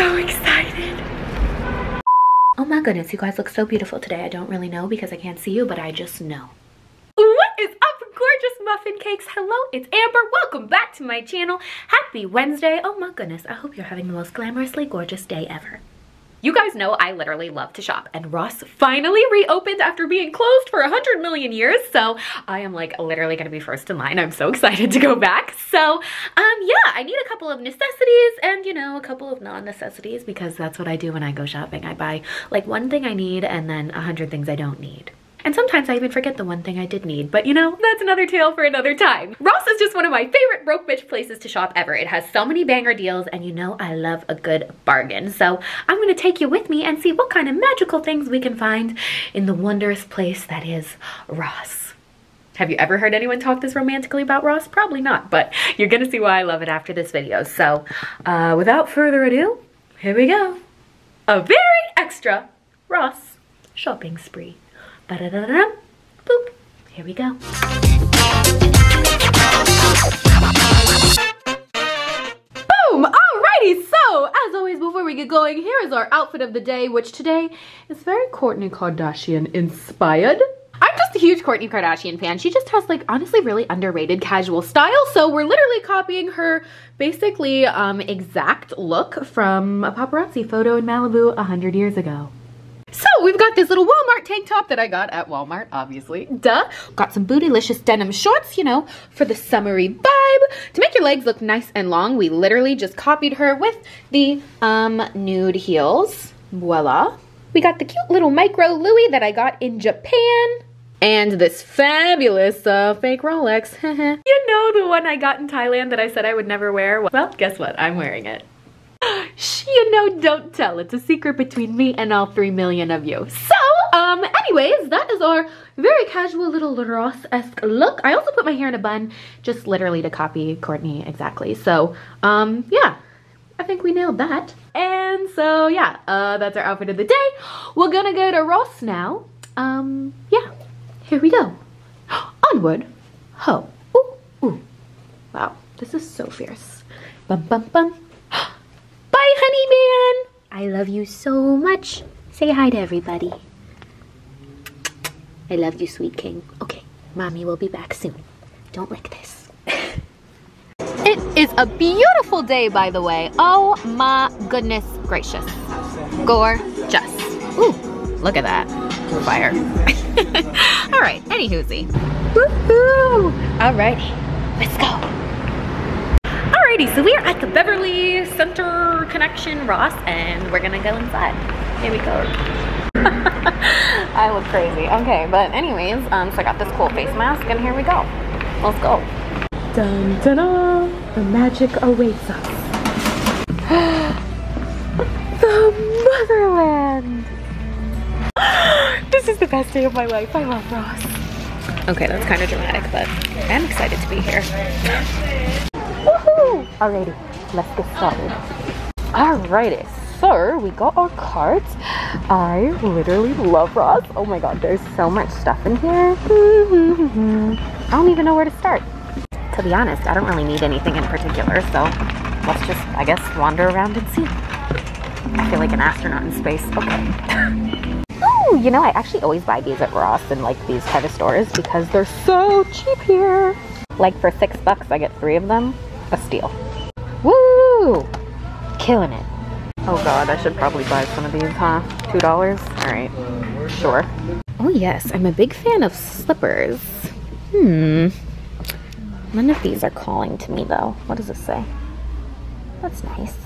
so excited. Oh my goodness, you guys look so beautiful today. I don't really know because I can't see you, but I just know. What is up, gorgeous muffin cakes? Hello, it's Amber. Welcome back to my channel. Happy Wednesday. Oh my goodness, I hope you're having the most glamorously gorgeous day ever. You guys know I literally love to shop, and Ross finally reopened after being closed for 100 million years, so I am like literally gonna be first in line. I'm so excited to go back. So yeah, I need a couple of necessities and, you know, a couple of non-necessities, because that's what I do when I go shopping. I buy like one thing I need and then 100 things I don't need. And sometimes I even forget the one thing I did need, but you know, that's another tale for another time. Ross is just one of my favorite broke bitch places to shop ever. It has so many banger deals, and you know I love a good bargain. So I'm gonna take you with me and see what kind of magical things we can find in the wondrous place that is Ross. Have you ever heard anyone talk this romantically about Ross? Probably not, but you're gonna see why I love it after this video. So without further ado, here we go. A very extra Ross shopping spree. Ba-da-da-da-da. Boop. Here we go. Boom! Alrighty, so as always, before we get going, here is our outfit of the day, which today is very Kourtney Kardashian inspired. I'm just a huge Kourtney Kardashian fan. She just has like honestly really underrated casual style. So we're literally copying her basically exact look from a paparazzi photo in Malibu 100 years ago. So we've got this little Walmart tank top that I got at Walmart, obviously, duh. Got some bootylicious denim shorts, you know, for the summery vibe. To make your legs look nice and long, we literally just copied her with the nude heels, voila. We got the cute little micro Louis that I got in Japan. And this fabulous fake Rolex, you know, the one I got in Thailand that I said I would never wear. Well, guess what, I'm wearing it. You know, don't tell. It's a secret between me and all 3 million of you. So, anyways, that is our very casual little Ross-esque look. I also put my hair in a bun just literally to copy Kourtney exactly. So, yeah, I think we nailed that. And so, yeah, that's our outfit of the day. We're gonna go to Ross now. Yeah, here we go. Onward, ho. Ooh, ooh. Wow, this is so fierce. Bum, bum, bum. Hi, honey man. I love you so much. Say hi to everybody. I love you, sweet king. Okay, mommy will be back soon. Don't lick this. It is a beautiful day, by the way. Oh my goodness gracious. Gorgeous. Ooh, look at that. Fire. All right, any hoozy. Woohoo. All righty, let's go. Alrighty, so we are at the Beverly Center Connection Ross, and we're gonna go inside. Here we go. I look crazy. Okay, but anyways, so I got this cool face mask, and here we go. Let's go. Dun dun dun! The magic awaits us. The motherland. This is the best day of my life. I love Ross. Okay, that's kind of dramatic, but I'm excited to be here. Woohoo! Alrighty, let's get started. Alrighty, so we got our cards. I literally love Ross. Oh my god, there's so much stuff in here. I don't even know where to start. To be honest, I don't really need anything in particular, so let's just, I guess, wander around and see. I feel like an astronaut in space. Okay. Oh, you know, I actually always buy these at Ross and like these kind of stores because they're so cheap here. Like for $6, I get 3 of them. A steal. Woo! Killing it. Oh god, I should probably buy some of these, huh? $2? Alright. Sure. Oh yes, I'm a big fan of slippers. None of these are calling to me though. What does this say? That's nice.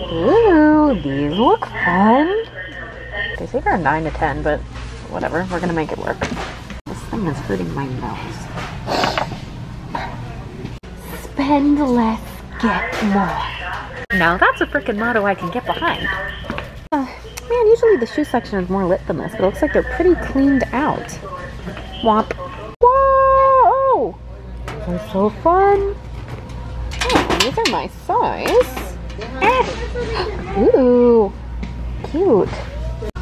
Ooh, these look fun. They say they're 9 to 10, but whatever. We're gonna make it work. This thing is hurting my nose. Spend less, get more. Now that's a freaking motto I can get behind. Man, usually the shoe section is more lit than this, but it looks like they're pretty cleaned out. Womp. Whoa! They're so fun. Oh, these are my size. Ah. Ooh, cute.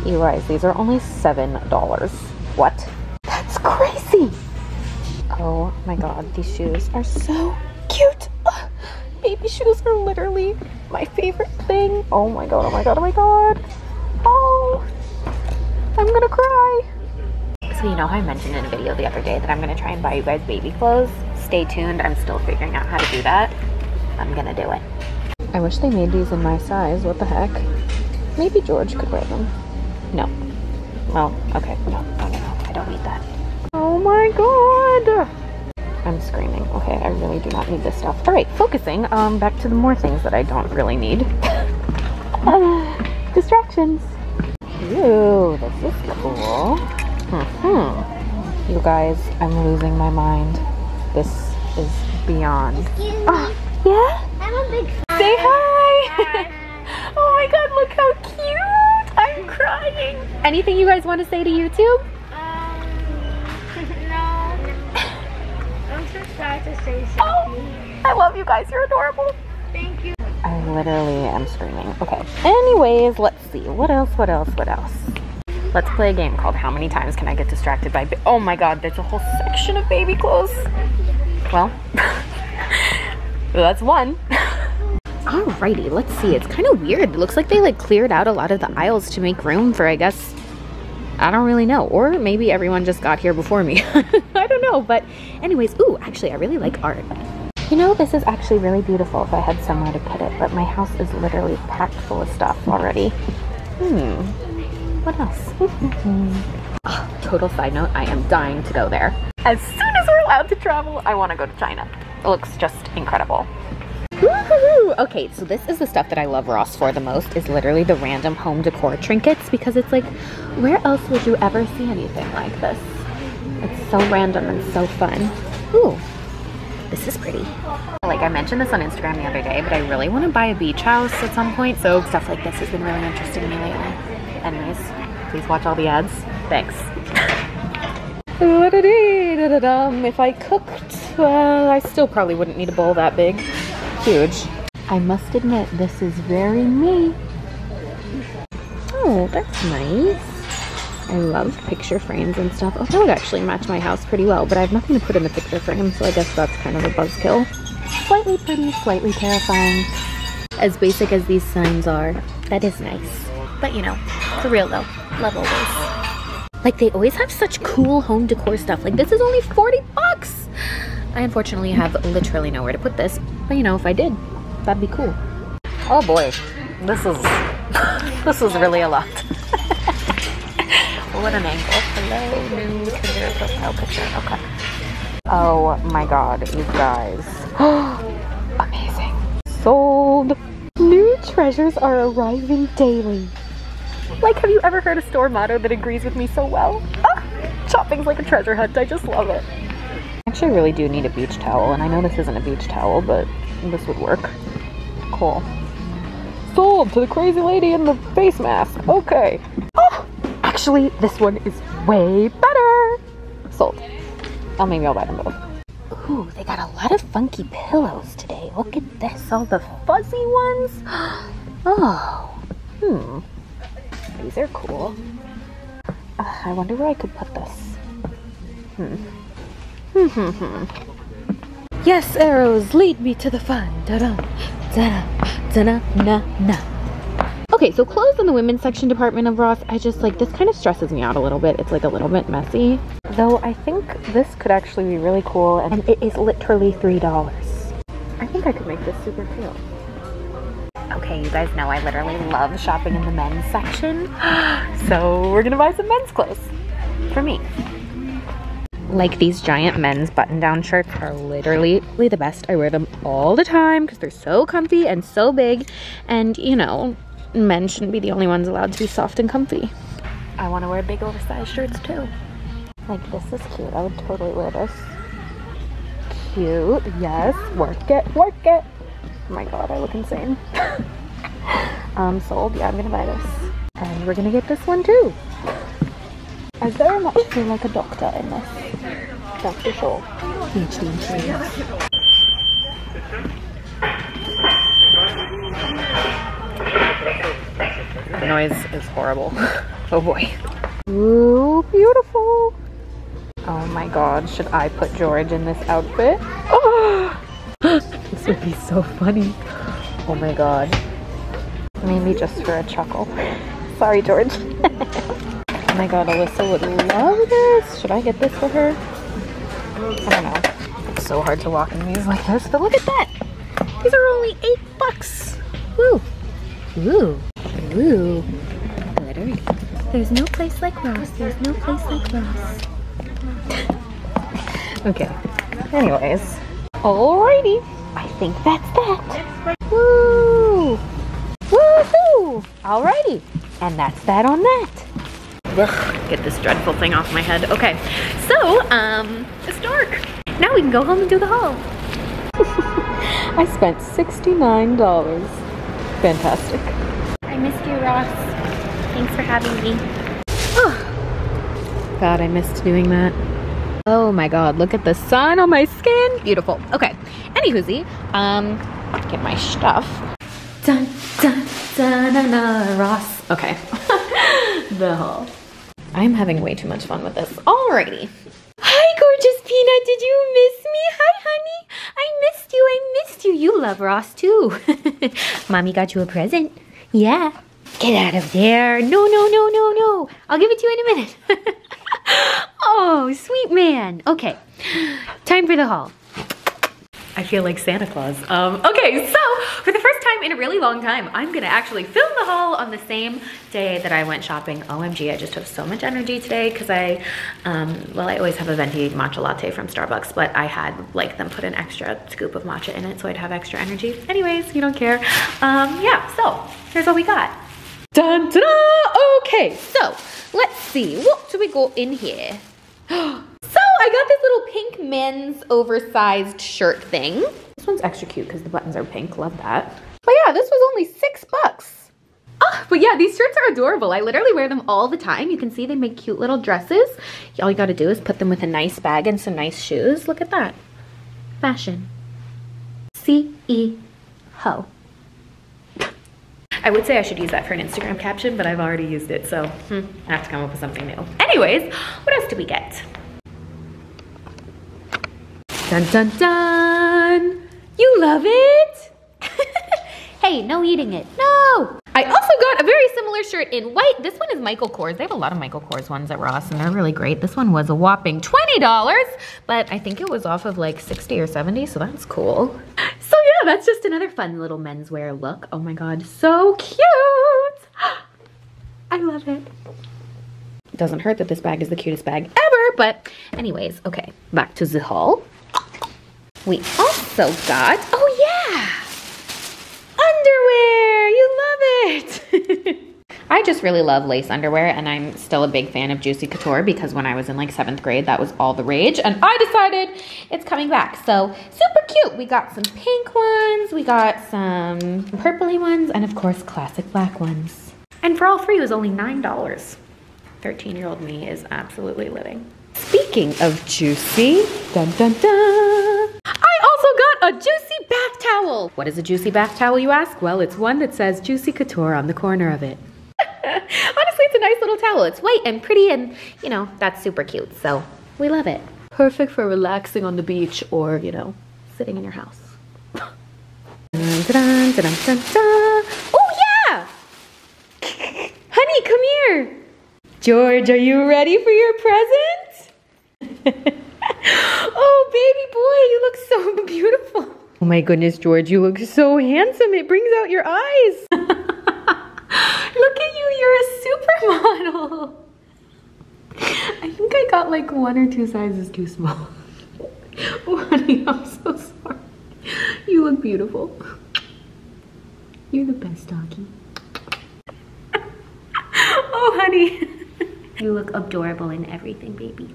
You guys, these are only $7. What? That's crazy. Oh my god, these shoes are so cute. Be these shoes are literally my favorite thing. Oh my god, oh my god, oh my god. Oh, I'm gonna cry. So you know how I mentioned in a video the other day that I'm gonna try and buy you guys baby clothes? Stay tuned, I'm still figuring out how to do that. I'm gonna do it. I wish they made these in my size, what the heck? Maybe George could wear them. No. Well, okay, no, no, no, no, I don't need that. Oh my god! I'm screaming. Okay, I really do not need this stuff. All right, focusing, back to the more things that I don't really need. Distractions. Ooh, this is cool. Mm-hmm. You guys, I'm losing my mind. This is beyond. Excuse me. Yeah? I'm a big fan. Say hi! Oh my god, look how cute! I'm crying. Anything you guys want to say to YouTube? To say something. Oh, I love you guys. You're adorable. Thank you. I literally am screaming. Okay. Anyways, let's see. What else? What else? What else? Let's play a game called How Many Times Can I Get Distracted by Oh my god, there's a whole section of baby clothes. Well, that's one. Alrighty, let's see. It's kind of weird. It looks like they like cleared out a lot of the aisles to make room for, I guess, I don't really know, or maybe everyone just got here before me. I don't know, but anyways, ooh, actually I really like art. You know, this is actually really beautiful if I had somewhere to put it, but my house is literally packed full of stuff already. What else? Oh, total side note, I am dying to go there. As soon as we're allowed to travel, I want to go to China. It looks just incredible. Okay, so this is the stuff that I love Ross for the most, is literally the random home decor trinkets, because it's like, where else would you ever see anything like this? It's so random and so fun. Ooh, this is pretty. Like I mentioned this on Instagram the other day, but I really want to buy a beach house at some point, so stuff like this has been really interesting to me lately. Anyways, please watch all the ads. Thanks. If I cooked, I still probably wouldn't need a bowl that big. Huge. I must admit, this is very me. Oh, that's nice. I love picture frames and stuff. Oh, that would actually match my house pretty well, but I have nothing to put in the picture frame, so I guess that's kind of a buzzkill. Slightly pretty, slightly terrifying. As basic as these signs are, that is nice. But you know, for real though, love always. Like they always have such cool home decor stuff. Like this is only 40 bucks. I unfortunately have literally nowhere to put this, but you know, if I did, that'd be cool. Oh boy, this is this is really a lot. What an angle. Hello, new Tinder profile picture. Okay. Oh my god, you guys. Amazing. Sold. New treasures are arriving daily. Like, have you ever heard a store motto that agrees with me so well? Ah, shopping's like a treasure hunt. I just love it. Actually, I really do need a beach towel, and I know this isn't a beach towel, but this would work. Cool. Sold to the crazy lady in the face mask. Okay. Oh, actually, this one is way better. Sold. Oh, maybe I'll buy them both. Ooh, they got a lot of funky pillows today. Look at this, all the fuzzy ones. Oh, these are cool. I wonder where I could put this. Yes, arrows, lead me to the fun. Da-da, da-da, da-da, na-na. Okay, so clothes in the women's section department of Ross, I just like, this kind of stresses me out a little bit. It's like a little bit messy. Though I think this could actually be really cool, and it is literally $3. I think I could make this super cute. Okay, you guys know I literally love shopping in the men's section. So we're gonna buy some men's clothes for me. Like these giant men's button-down shirts are literally the best. I wear them all the time because they're so comfy and so big, and you know, men shouldn't be the only ones allowed to be soft and comfy. I want to wear big oversized shirts too. Like this is cute. I would totally wear this. Cute. Yes. Work it. Work it. Oh my god, I look insane. Sold. Yeah, I'm gonna buy this. And we're gonna get this one too. I very much feel like a doctor in this. Dr. Shaw. The noise is horrible. Oh boy. Ooh, beautiful. Oh my god, should I put George in this outfit? Oh! It's would be so funny. Oh my god. Mainly just for a chuckle. Sorry, George. Oh my god, Alyssa would love this. Should I get this for her? I don't know. It's so hard to walk in these like this, but look at that. These are only $8. Woo. Woo. Woo. Glittery. There's no place like Ross. There's no place like Ross. Okay. Anyways. Alrighty. I think that's that. Woo. Woohoo. Alrighty. And that's that on that. Ugh, get this dreadful thing off my head. Okay. So, it's dark. Now we can go home and do the haul. I spent $69. Fantastic. I missed you, Ross. Thanks for having me. Oh, God, I missed doing that. Oh my God, look at the sun on my skin. Beautiful. Okay. Anywhoosie, get my stuff. Dun, dun, dun, dun, dun, Ross. Okay. The haul. I'm having way too much fun with this. Alrighty. Hi, gorgeous Peanut. Did you miss me? Hi, honey. I missed you. I missed you. You love Ross, too. Mommy got you a present. Yeah. Get out of there. No, no, no, no, no. I'll give it to you in a minute. Oh, sweet man. Okay. Time for the haul. I feel like Santa Claus. Okay, so for the first time in a really long time, I'm gonna actually film the haul on the same day that I went shopping. OMG, I just have so much energy today because I, well, I always have a venti matcha latte from Starbucks, but I had like them put an extra scoop of matcha in it so I'd have extra energy. Anyways, you don't care. Yeah, so here's what we got. Dun, ta-da! Okay, so let's see. What do we got in here? So I got this little pink men's oversized shirt thing. This one's extra cute because the buttons are pink. Love that. But yeah, this was only $6. Oh, but yeah, these shirts are adorable. I literally wear them all the time. You can see they make cute little dresses. All you got to do is put them with a nice bag and some nice shoes. Look at that. Fashion. C-E-ho. I would say I should use that for an Instagram caption, but I've already used it, so I have to come up with something new. Anyways, what else did we get? Dun, dun, dun! You love it? Hey, no eating it. No! I also got a very similar shirt in white. This one is Michael Kors. They have a lot of Michael Kors ones at Ross, and they're really great. This one was a whopping $20, but I think it was off of like 60 or 70, so that's cool. So yeah, that's just another fun little menswear look. Oh my God, so cute! I love it. It doesn't hurt that this bag is the cutest bag ever, but anyways, okay, back to the haul. We also got, oh yeah, underwear, you love it. I just really love lace underwear, and I'm still a big fan of Juicy Couture because when I was in like 7th grade, that was all the rage, and I decided it's coming back, so super cute. We got some pink ones, we got some purpley ones, and of course classic black ones. And for all three, it was only $9. 13-year-old me is absolutely living. Speaking of juicy, dun dun dun, I also got a juicy bath towel. What is a juicy bath towel, you ask? Well, it's one that says Juicy Couture on the corner of it. Honestly, it's a nice little towel. It's white and pretty, and you know, that's super cute, so we love it. Perfect for relaxing on the beach or, you know, sitting in your house. Dun, dun, dun, dun, dun, dun. Oh yeah! Honey, come here. George, are you ready for your present? Oh, baby boy, you look so beautiful. Oh my goodness, George, you look so handsome. It brings out your eyes. Look at you, you're a supermodel. I think I got like 1 or 2 sizes too small. Oh, honey, I'm so sorry. You look beautiful. You're the best, doggy. Oh, honey. You look adorable in everything, baby.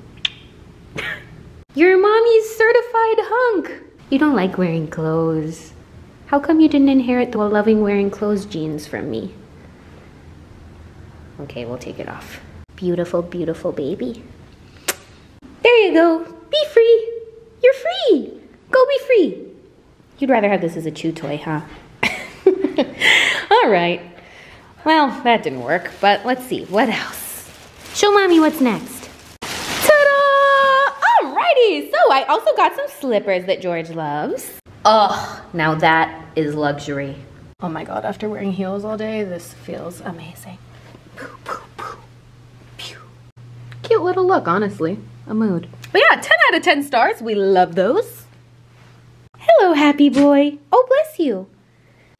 Your mommy's certified hunk. You don't like wearing clothes. How come you didn't inherit the loving wearing clothes genes from me? Okay, we'll take it off. Beautiful, beautiful baby. There you go. Be free. You're free. Go be free. You'd rather have this as a chew toy, huh? All right. Well, that didn't work, but let's see. What else? Show mommy what's next. Ta-da! Alrighty, so I also got some slippers that George loves. Oh, now that is luxury. Oh my God, after wearing heels all day, this feels amazing. Poo, poo, poo, pew. Cute little look, honestly. A mood. But yeah, 10 out of 10 stars. We love those. Hello, happy boy. Oh, bless you.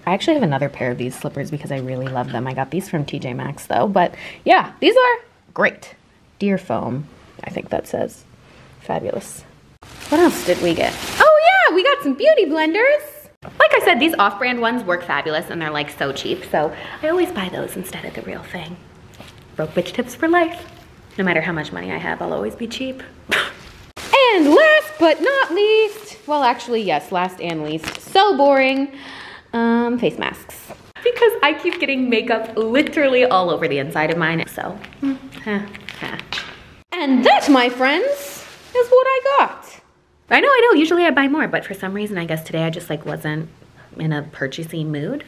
I actually have another pair of these slippers because I really love them. I got these from TJ Maxx though, but yeah, these are great. Deer foam, I think that says. Fabulous. What else did we get? Oh yeah, we got some beauty blenders. Like I said, these off-brand ones work fabulous and they're like so cheap, so I always buy those instead of the real thing. Broke bitch tips for life. No matter how much money I have, I'll always be cheap. And last but not least, well actually yes, last and least, so boring. Face masks. Because I keep getting makeup literally all over the inside of mine, so. And that, my friends, is what I got. I know, usually I buy more, but for some reason, I guess today I just like wasn't in a purchasing mood.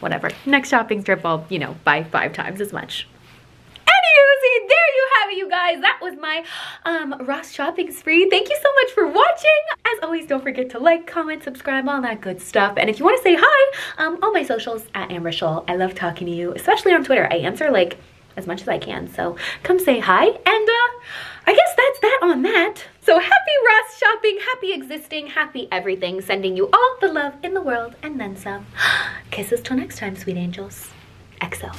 Whatever. Next shopping trip, I'll, you know, buy 5 times as much. Anywho, there you have it, you guys. That was my Ross shopping spree. Thank you so much for watching. As always, don't forget to like, comment, subscribe, all that good stuff. And if you want to say hi, all my socials at Amber Scholl. I love talking to you, especially on Twitter. I answer like as much as I can, so come say hi. And I guess that's that on that. So happy Ross shopping, happy existing, happy everything. Sending you all the love in the world and then some. Kisses till next time, sweet angels. XO.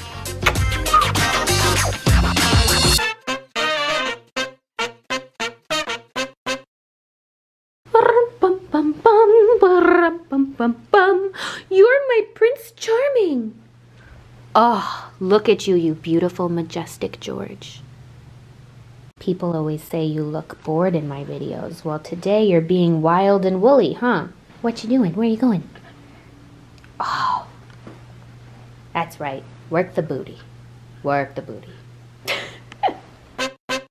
You're my Prince Charming. Oh, look at you, you beautiful, majestic George. People always say you look bored in my videos. Well, today you're being wild and woolly, huh? What you doing? Where you going? Oh, that's right. Work the booty. Work the booty.